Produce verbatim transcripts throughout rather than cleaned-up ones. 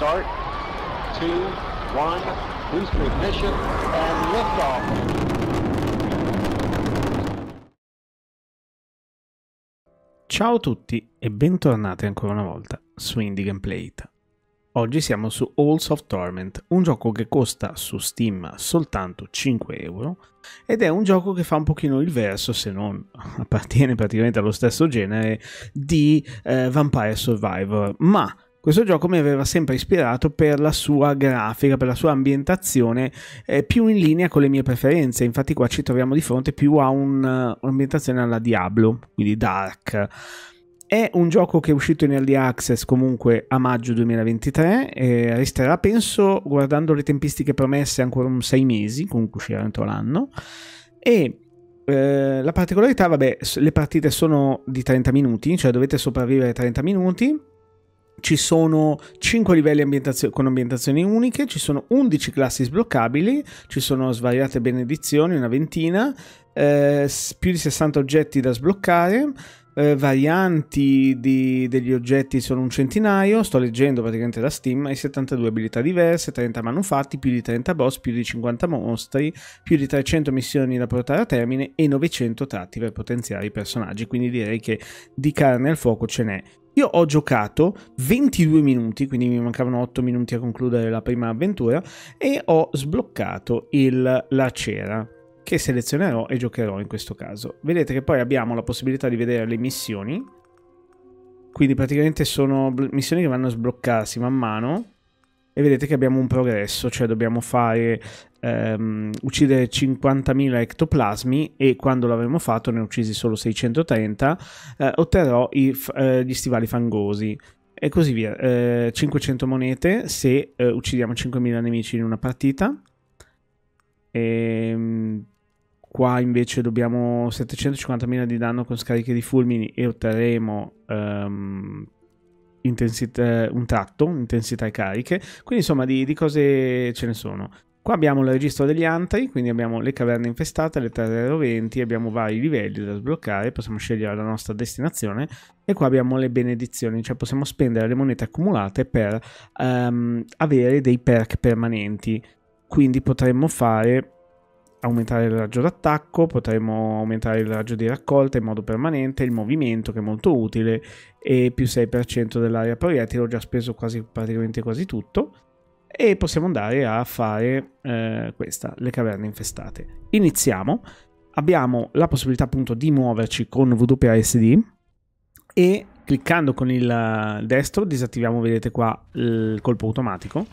Start, two, one, boost ignition, and liftoff. Ciao a tutti e bentornati ancora una volta su IndieGameplayITA. Oggi siamo su Halls of Torment, un gioco che costa su Steam soltanto cinque euro ed è un gioco che fa un pochino il verso, se non appartiene praticamente allo stesso genere di eh, Vampire Survivor, ma questo gioco mi aveva sempre ispirato per la sua grafica, per la sua ambientazione eh, più in linea con le mie preferenze. Infatti qua ci troviamo di fronte più a un, un'ambientazione alla Diablo, quindi dark. È un gioco che è uscito in Early Access comunque a maggio duemilaventitré e resterà, penso, guardando le tempistiche promesse, ancora un sei mesi, comunque uscirà entro l'anno. E eh, la particolarità, vabbè, le partite sono di trenta minuti, cioè dovete sopravvivere trenta minuti. Ci sono cinque livelli ambientazio- con ambientazioni uniche, ci sono undici classi sbloccabili, ci sono svariate benedizioni, una ventina, eh, più di sessanta oggetti da sbloccare. Eh, varianti di, degli oggetti sono un centinaio, sto leggendo praticamente da Steam, e settantadue abilità diverse, trenta manufatti, più di trenta boss, più di cinquanta mostri, più di trecento missioni da portare a termine e novecento tratti per potenziare i personaggi, quindi direi che di carne al fuoco ce n'è. Io ho giocato ventidue minuti, quindi mi mancavano otto minuti a concludere la prima avventura e ho sbloccato il, la cera, che selezionerò e giocherò in questo caso. Vedete che poi abbiamo la possibilità di vedere le missioni, quindi praticamente sono missioni che vanno a sbloccarsi man mano e vedete che abbiamo un progresso, cioè dobbiamo fare ehm, uccidere cinquantamila ectoplasmi e quando l'avremo fatto, ne ho uccisi solo seicentotrenta, eh, otterrò i, eh, gli stivali fangosi. E così via, eh, cinquecento monete se eh, uccidiamo cinquemila nemici in una partita. E qua invece dobbiamo settecentocinquantamila di danno con scariche di fulmini e otterremo um, intensità, un tratto, intensità e cariche, quindi insomma di, di cose ce ne sono. Qua abbiamo il registro degli antri, quindi abbiamo le caverne infestate, le terre roventi, abbiamo vari livelli da sbloccare, possiamo scegliere la nostra destinazione e qua abbiamo le benedizioni, cioè possiamo spendere le monete accumulate per um, avere dei perk permanenti. Quindi potremmo fare aumentare il raggio d'attacco, potremmo aumentare il raggio di raccolta in modo permanente, il movimento che è molto utile e più sei per cento dell'area proiettile, ho già speso quasi, praticamente quasi tutto e possiamo andare a fare eh, questa, le caverne infestate. Iniziamo, abbiamo la possibilità appunto di muoverci con W A S D e cliccando con il destro disattiviamo, vedete qua, il colpo automatico.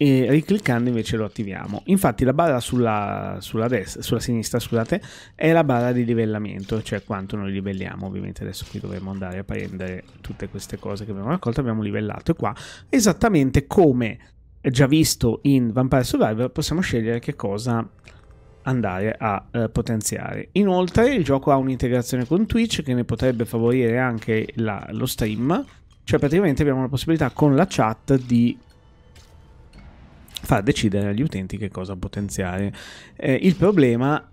E ricliccando invece lo attiviamo. Infatti la barra sulla, sulla, destra, sulla sinistra, scusate, è la barra di livellamento, cioè quanto noi livelliamo. Ovviamente adesso qui dovremo andare a prendere tutte queste cose che abbiamo raccolto, abbiamo livellato e qua esattamente come già visto in Vampire Survivor possiamo scegliere che cosa andare a eh, potenziare. Inoltre il gioco ha un'integrazione con Twitch che ne potrebbe favorire anche la, lo stream, cioè praticamente abbiamo la possibilità con la chat di far decidere agli utenti che cosa potenziare. Eh, il problema,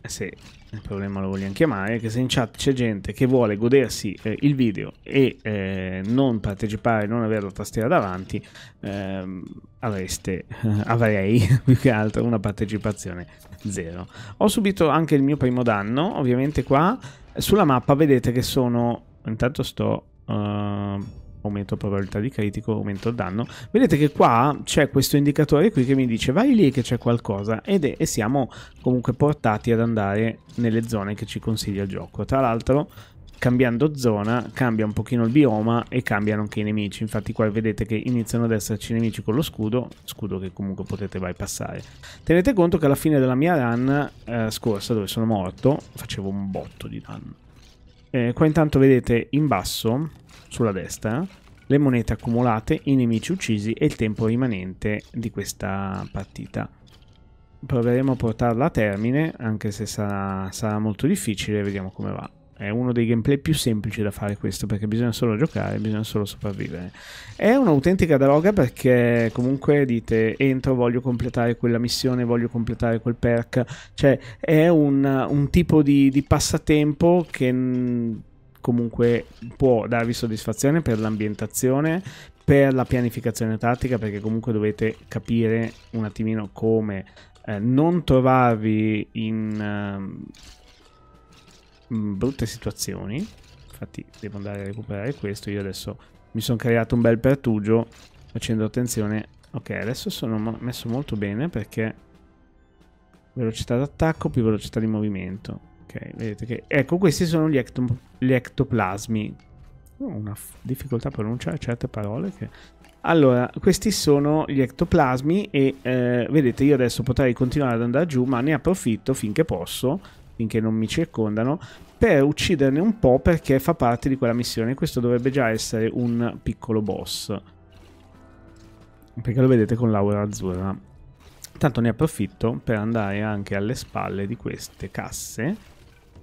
se il problema lo vogliamo chiamare, è che se in chat c'è gente che vuole godersi eh, il video e eh, non partecipare, non avere la tastiera davanti, ehm, avreste, eh, avrei più che altro una partecipazione zero. Ho subito anche il mio primo danno, ovviamente qua sulla mappa vedete che sono, intanto sto... Uh, aumento probabilità di critico, aumento il danno. Vedete che qua c'è questo indicatore qui che mi dice vai lì che c'è qualcosa ed è, e siamo comunque portati ad andare nelle zone che ci consiglia il gioco. Tra l'altro cambiando zona cambia un pochino il bioma e cambiano anche i nemici, infatti qua vedete che iniziano ad esserci nemici con lo scudo, scudo che comunque potete bypassare. Tenete conto che alla fine della mia run eh, scorsa dove sono morto facevo un botto di danno. Eh, qua intanto vedete in basso sulla destra le monete accumulate, i nemici uccisi e il tempo rimanente di questa partita. Proveremo a portarla a termine anche se sarà, sarà molto difficile, vediamo come va. È uno dei gameplay più semplici da fare questo perché bisogna solo giocare, bisogna solo sopravvivere. È un'autentica droga perché comunque dite entro, voglio completare quella missione, voglio completare quel perk, cioè è un, un tipo di, di passatempo che comunque può darvi soddisfazione per l'ambientazione, per la pianificazione tattica, perché comunque dovete capire un attimino come eh, non trovarvi in uh, brutte situazioni. Infatti devo andare a recuperare questo. Io adesso mi sono creato un bel pertugio facendo attenzione. Ok, adesso sono messo molto bene perché velocità d'attacco più velocità di movimento. Ok, vedete che... Ecco, questi sono gli, ecto... gli ectoplasmi. Ho una difficoltà a pronunciare certe parole che... Allora, questi sono gli ectoplasmi e eh, vedete, io adesso potrei continuare ad andare giù, ma ne approfitto finché posso, finché non mi circondano, per ucciderne un po' perché fa parte di quella missione. Questo dovrebbe già essere un piccolo boss, perché lo vedete con l'aura azzurra. Tanto ne approfitto per andare anche alle spalle di queste casse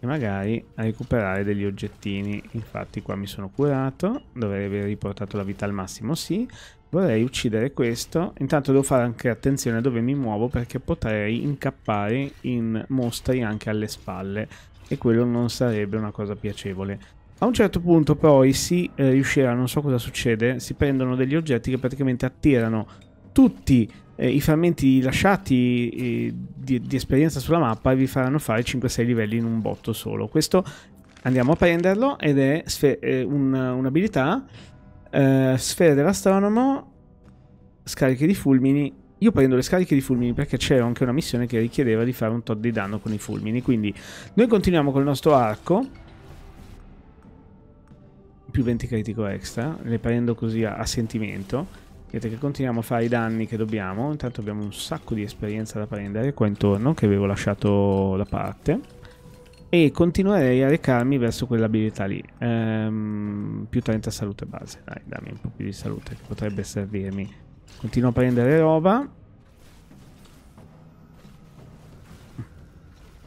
e magari a recuperare degli oggettini. Infatti qua mi sono curato, dovrei aver riportato la vita al massimo, sì. Vorrei uccidere questo. Intanto devo fare anche attenzione a dove mi muovo, perché potrei incappare in mostri anche alle spalle e quello non sarebbe una cosa piacevole. A un certo punto poi si eh, riuscirà, non so cosa succede, si prendono degli oggetti che praticamente attirano tutti eh, i frammenti lasciati eh, di, di esperienza sulla mappa e vi faranno fare cinque sei livelli in un botto solo. Questo andiamo a prenderlo ed è eh, un'abilità, eh, sfere dell'astronomo, scariche di fulmini. Io prendo le scariche di fulmini perché c'era anche una missione che richiedeva di fare un tot di danno con i fulmini, quindi noi continuiamo col nostro arco. Più venti critico extra, le prendo così a, a sentimento. Vedete che continuiamo a fare i danni che dobbiamo. Intanto abbiamo un sacco di esperienza da prendere qua intorno, che avevo lasciato da parte, e continuerei a recarmi verso quell'abilità lì. ehm, più trenta salute base, dai, dammi un po' più di salute che potrebbe servirmi. Continuo a prendere roba,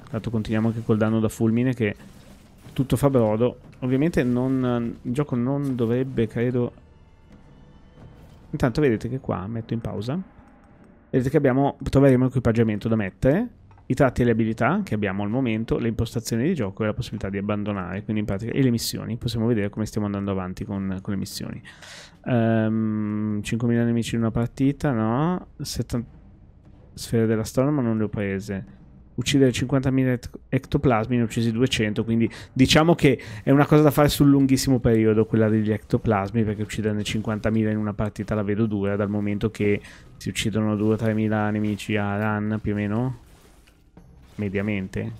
intanto continuiamo anche col danno da fulmine che tutto fa brodo. Ovviamente non, il gioco non dovrebbe, credo... Intanto vedete che qua metto in pausa. Vedete che abbiamo, troveremo equipaggiamento da mettere, i tratti e le abilità che abbiamo al momento, le impostazioni di gioco e la possibilità di abbandonare, quindi in pratica, e le missioni. Possiamo vedere come stiamo andando avanti con, con le missioni. Um, cinquemila nemici in una partita, no? settanta... Sfere dell'astronomo non le ho prese. Uccidere cinquantamila ectoplasmi, ne ho uccisi duecento, quindi diciamo che è una cosa da fare sul lunghissimo periodo quella degli ectoplasmi, perché ucciderne cinquantamila in una partita la vedo dura, dal momento che si uccidono due tremila nemici a run più o meno, mediamente.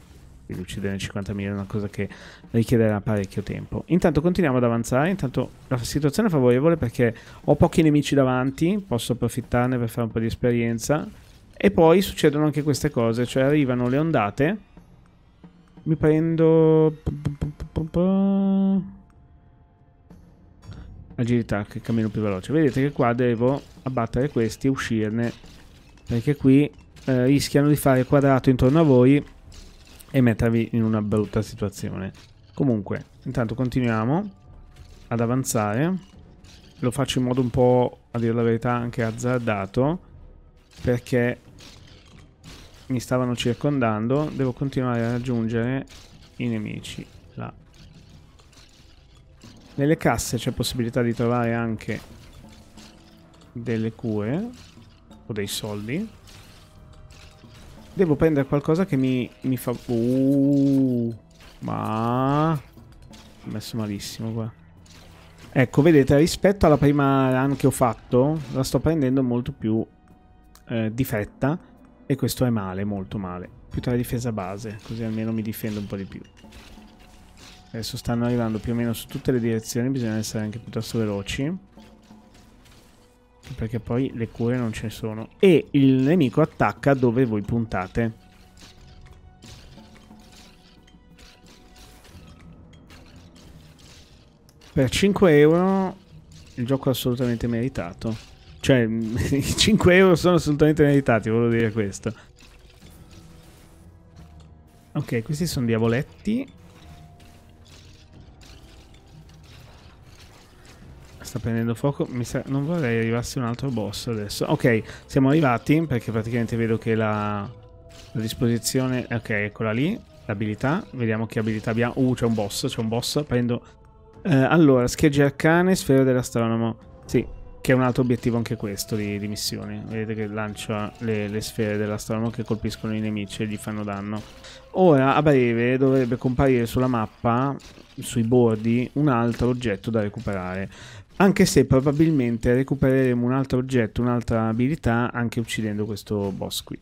Quindi ucciderne cinquantamila è una cosa che richiederà parecchio tempo. Intanto continuiamo ad avanzare. Intanto la situazione è favorevole perché ho pochi nemici davanti, posso approfittarne per fare un po' di esperienza. E poi succedono anche queste cose, cioè arrivano le ondate. Mi prendo... agilità, che cammino più veloce. Vedete che qua devo abbattere questi e uscirne, perché qui eh, rischiano di fare quadrato intorno a voi e mettervi in una brutta situazione. Comunque, intanto continuiamo ad avanzare. Lo faccio in modo un po', a dire la verità, anche azzardato, perché mi stavano circondando. Devo continuare a raggiungere i nemici là. Nelle casse c'è possibilità di trovare anche delle cure o dei soldi. Devo prendere qualcosa che mi, mi fa... Uh, ma... ho messo malissimo qua. Ecco, vedete, rispetto alla prima run che ho fatto, la sto prendendo molto più... Eh, di fretta, e questo è male, molto male. Più tre difesa base, così almeno mi difendo un po' di più. Adesso stanno arrivando più o meno su tutte le direzioni, bisogna essere anche piuttosto veloci, perché poi le cure non ce ne sono e il nemico attacca dove voi puntate. Per cinque euro il gioco è assolutamente meritato. Cioè, i cinque euro sono assolutamente meritati, volevo dire questo. Ok, questi sono diavoletti. Sta prendendo fuoco. Mi sa... Non vorrei arrivarsi un altro boss adesso. Ok, siamo arrivati, perché praticamente vedo che la, la disposizione... Ok, eccola lì, l'abilità. Vediamo che abilità abbiamo. Uh, c'è un boss, c'è un boss. Prendo... Eh, allora, schegge arcane, sfera dell'astronomo. Sì. che è un altro obiettivo anche questo di, di missioni. Vedete che lancia le, le sfere della storm che colpiscono i nemici e gli fanno danno. Ora a breve dovrebbe comparire sulla mappa, sui bordi, un altro oggetto da recuperare, anche se probabilmente recupereremo un altro oggetto, un'altra abilità anche uccidendo questo boss qui.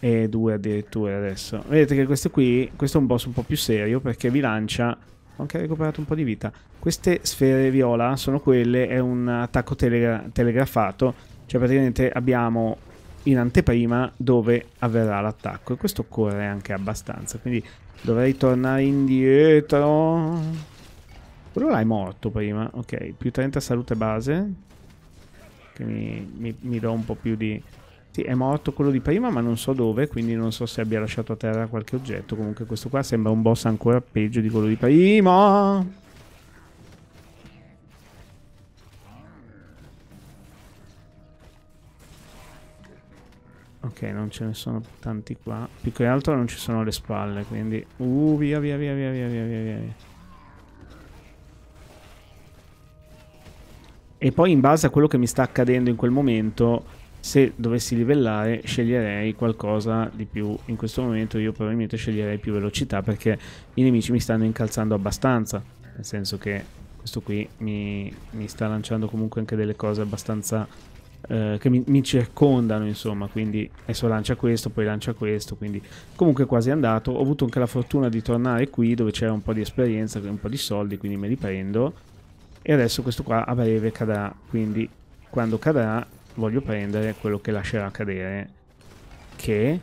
E due addirittura adesso. Vedete che questo qui, questo è un boss un po' più serio perché vi lancia... ho anche recuperato un po' di vita. Queste sfere viola sono quelle, è un attacco telegra telegrafato, cioè praticamente abbiamo in anteprima dove avverrà l'attacco e questo corre anche abbastanza, quindi dovrei tornare indietro. Quello là è morto prima, ok, più trenta salute base, che mi, mi, mi do un po' più di... Sì, è morto quello di prima ma non so dove, quindi non so se abbia lasciato a terra qualche oggetto. Comunque questo qua sembra un boss ancora peggio di quello di prima. Ok, non ce ne sono tanti qua. Più che altro non ci sono alle spalle, quindi... Uh, via, via, via, via, via, via, via, via. E poi in base a quello che mi sta accadendo in quel momento... se dovessi livellare sceglierei qualcosa di più. In questo momento io probabilmente sceglierei più velocità perché i nemici mi stanno incalzando abbastanza, nel senso che questo qui mi, mi sta lanciando comunque anche delle cose abbastanza eh, che mi, mi circondano, insomma, quindi adesso lancia questo, poi lancia questo, quindi comunque quasi andato. Ho avuto anche la fortuna di tornare qui dove c'era un po' di esperienza, un po' di soldi, quindi me li prendo e adesso questo qua a breve cadrà, quindi quando cadrà voglio prendere quello che lascerà cadere. Che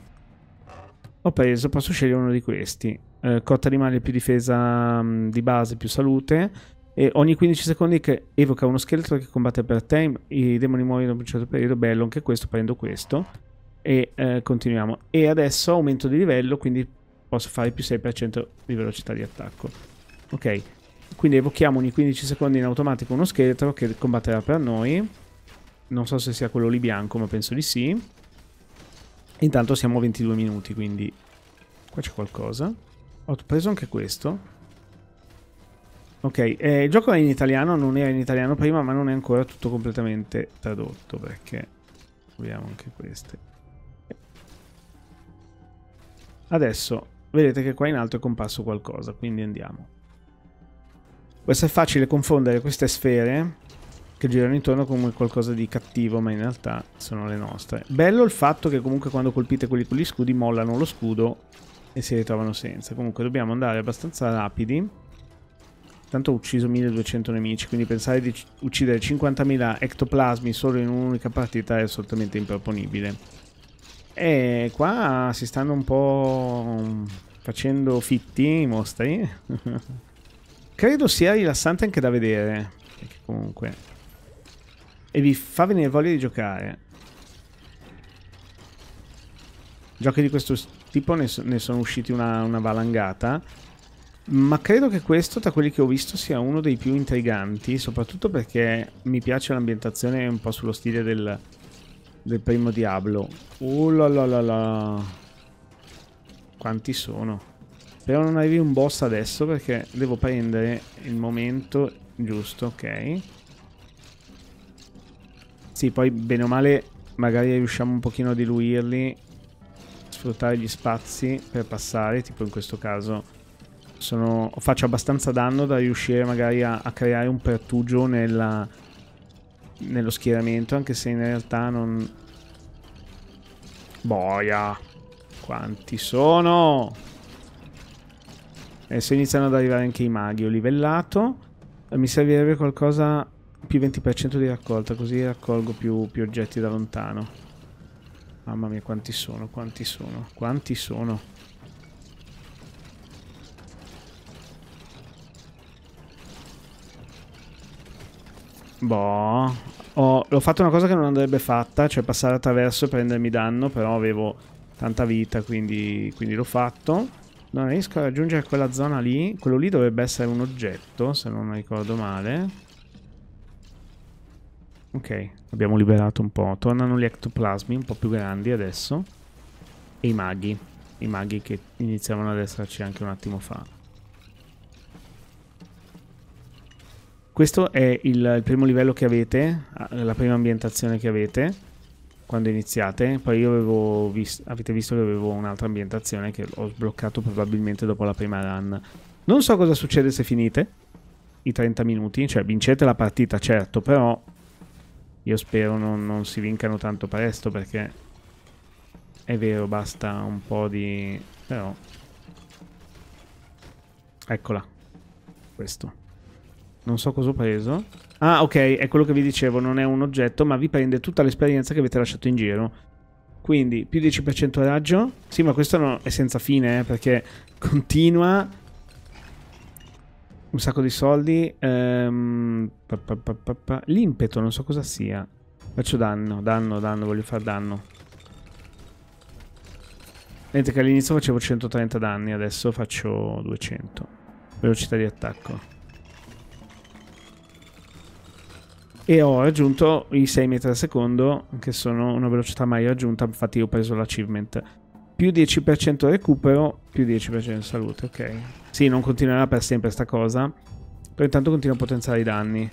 ho preso, posso scegliere uno di questi. eh, Cotta di maglia più difesa mh, di base più salute. E ogni quindici secondi che evoca uno scheletro che combatte per te. I demoni muoiono per un certo periodo. Bello anche questo, prendo questo. E eh, continuiamo. E adesso aumento di livello, quindi posso fare più sei per cento di velocità di attacco. Ok, quindi evochiamo ogni quindici secondi in automatico uno scheletro che combatterà per noi. Non so se sia quello lì bianco, ma penso di sì. Intanto siamo a ventidue minuti, quindi... qua c'è qualcosa. Ho preso anche questo. Ok, eh, il gioco è in italiano, non era in italiano prima, ma non è ancora tutto completamente tradotto, perché... proviamo anche queste. Adesso, vedete che qua in alto è comparso qualcosa, quindi andiamo. Può essere facile confondere queste sfere... che girano intorno come qualcosa di cattivo, ma in realtà sono le nostre. Bello il fatto che comunque quando colpite quelli con gli scudi mollano lo scudo e si ritrovano senza. Comunque dobbiamo andare abbastanza rapidi. Tanto ho ucciso milleduecento nemici, quindi pensare di uccidere cinquantamila ectoplasmi solo in un'unica partita è assolutamente improponibile. E qua si stanno un po' facendo fitti i mostri. Credo sia rilassante anche da vedere, perché comunque... e vi fa venire voglia di giocare. Giochi di questo tipo ne, so, ne sono usciti una, una valangata, ma credo che questo tra quelli che ho visto sia uno dei più intriganti, soprattutto perché mi piace l'ambientazione un po' sullo stile del, del primo Diablo. Oh la la la la. Quanti sono. Però non arrivi un boss adesso perché devo prendere il momento giusto, ok. Sì, poi bene o male magari riusciamo un pochino a diluirli, sfruttare gli spazi per passare, tipo in questo caso sono, faccio abbastanza danno da riuscire magari a, a creare un pertugio nella, nello schieramento, anche se in realtà non... Boia! Quanti sono! Adesso iniziano ad arrivare anche i maghi, ho livellato, mi servirebbe qualcosa... più venti per cento di raccolta, così raccolgo più, più oggetti da lontano. Mamma mia, quanti sono, quanti sono, quanti sono. Boh, ho, ho fatto una cosa che non andrebbe fatta, cioè passare attraverso e prendermi danno, però avevo tanta vita, quindi, quindi l'ho fatto. Non riesco a raggiungere quella zona lì, quello lì dovrebbe essere un oggetto, se non ricordo male. Ok, abbiamo liberato un po'. Tornano gli ectoplasmi un po' più grandi adesso. E i maghi. I maghi che iniziavano ad esserci anche un attimo fa. Questo è il, il primo livello che avete, la prima ambientazione che avete quando iniziate. Poi io avevo visto, avete visto che avevo un'altra ambientazione che ho sbloccato probabilmente dopo la prima run. Non so cosa succede se finite i trenta minuti, cioè vincete la partita certo, però io spero non, non si vincano tanto presto, perché è vero, basta un po' di... però... Eccola. Questo. Non so cosa ho preso. Ah, ok, è quello che vi dicevo, non è un oggetto, ma vi prende tutta l'esperienza che avete lasciato in giro. Quindi, più dieci per cento raggio. Sì, ma questo no, è senza fine, eh, perché continua... Un sacco di soldi. Ehm, L'impeto, non so cosa sia. Faccio danno, danno, danno, voglio fare danno. Mentre che all'inizio facevo centotrenta danni, adesso faccio duecento. Velocità di attacco. E ho raggiunto i sei metri al secondo, che sono una velocità mai raggiunta, infatti ho preso l'achievement. Più dieci per cento recupero, più dieci per cento salute, ok. Sì, non continuerà per sempre sta cosa, però intanto continuo a potenziare i danni.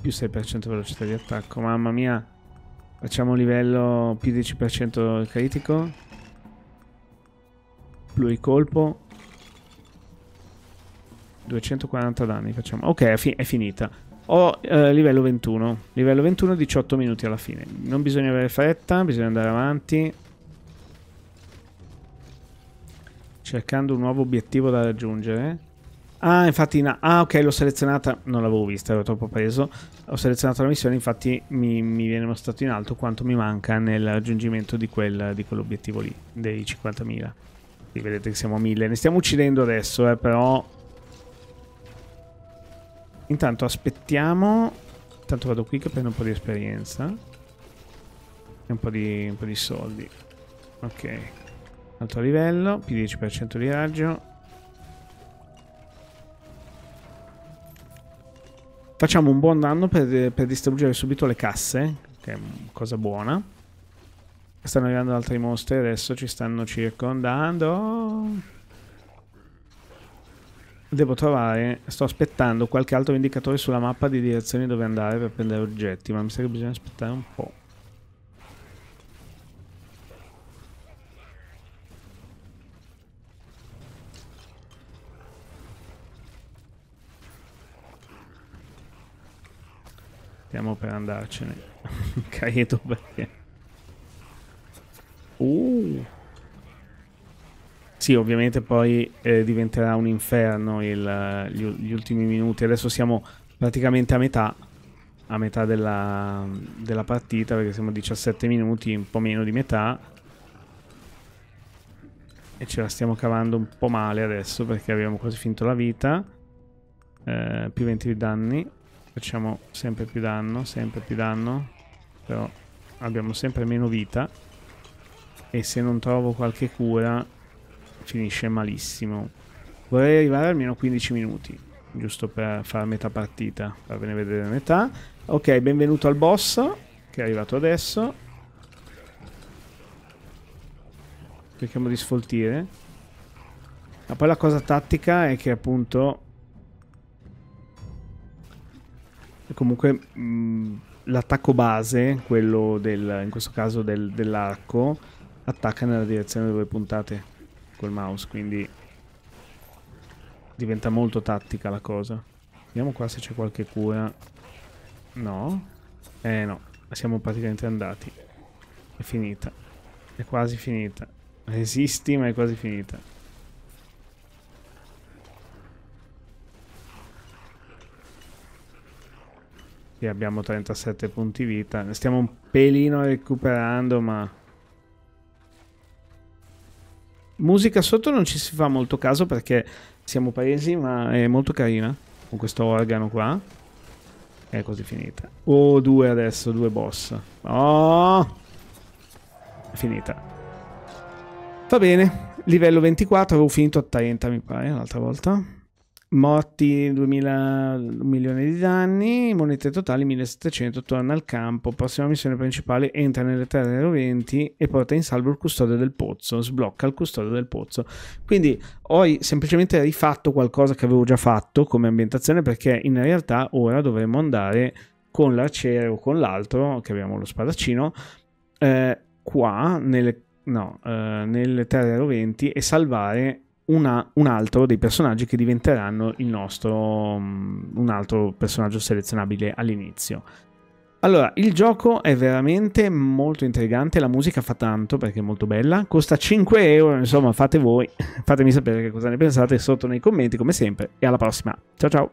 Più sei per cento velocità di attacco, mamma mia. Facciamo un livello più dieci per cento critico. Pluricolpo. duecentoquaranta danni facciamo. Ok, è, fi- è finita. Ho eh, livello ventuno. Livello ventuno, diciotto minuti alla fine. Non bisogna avere fretta, bisogna andare avanti. Cercando un nuovo obiettivo da raggiungere. Ah, infatti... No. Ah, ok, l'ho selezionata. Non l'avevo vista, ero troppo preso. Ho selezionato la missione, infatti mi, mi viene mostrato in alto quanto mi manca nel raggiungimento di, quel, di quell'obiettivo lì, dei cinquantamila. Sì, vedete che siamo a mille. Ne stiamo uccidendo adesso, eh, però... Intanto aspettiamo, intanto vado qui che prendo un po' di esperienza e un po' di, un po' di soldi. Ok, altro livello, più dieci per cento di raggio. Facciamo un buon danno per, per distruggere subito le casse, che è una cosa buona. Stanno arrivando altri mostri, adesso ci stanno circondando. Devo trovare, sto aspettando qualche altro indicatore sulla mappa di direzioni dove andare per prendere oggetti, ma mi sa che bisogna aspettare un po'. Stiamo per andarcene. Credo perché... Uh... Sì, ovviamente poi eh, diventerà un inferno il, gli, gli ultimi minuti. Adesso siamo praticamente a metà, a metà della, della partita, perché siamo a diciassette minuti, un po' meno di metà. E ce la stiamo cavando un po' male adesso, perché abbiamo quasi finito la vita. Eh, più venti danni. Facciamo sempre più danno, sempre più danno. Però abbiamo sempre meno vita. E se non trovo qualche cura... Finisce malissimo. Vorrei arrivare almeno a quindici minuti, giusto per fare metà partita, farvene vedere metà. Ok, benvenuto al boss, che è arrivato adesso. Cerchiamo di sfoltire. Ma poi la cosa tattica è che appunto... Comunque l'attacco base, quello del, in questo caso del, dell'arco, attacca nella direzione dove puntate col mouse, quindi diventa molto tattica la cosa. Vediamo qua se c'è qualche cura. No, eh no, siamo praticamente andati. È finita, è quasi finita. Resisti, ma è quasi finita. Qui abbiamo trentasette punti vita. Ne stiamo un pelino recuperando, ma... Musica sotto non ci si fa molto caso perché siamo paesi, ma è molto carina con questo organo qua. È così finita. Oh, due adesso, due boss. Oh! È finita. Va bene, livello ventiquattro, avevo finito a trenta mi pare l'altra volta. Morti duemila, un milione di danni, monete totali millesettecento, torna al campo. Prossima missione principale, entra nelle terre roventi e porta in salvo il custode del pozzo, sblocca il custode del pozzo. Quindi ho semplicemente rifatto qualcosa che avevo già fatto come ambientazione, perché in realtà ora dovremmo andare con l'arciere o con l'altro, che abbiamo lo spadaccino, eh, qua nelle, no, eh, nelle terre roventi e salvare Una, un altro dei personaggi che diventeranno il nostro, um, un altro personaggio selezionabile all'inizio. Allora, il gioco è veramente molto intrigante, la musica fa tanto perché è molto bella, costa cinque euro, insomma fate voi, fatemi sapere che cosa ne pensate sotto nei commenti come sempre, e alla prossima, ciao ciao!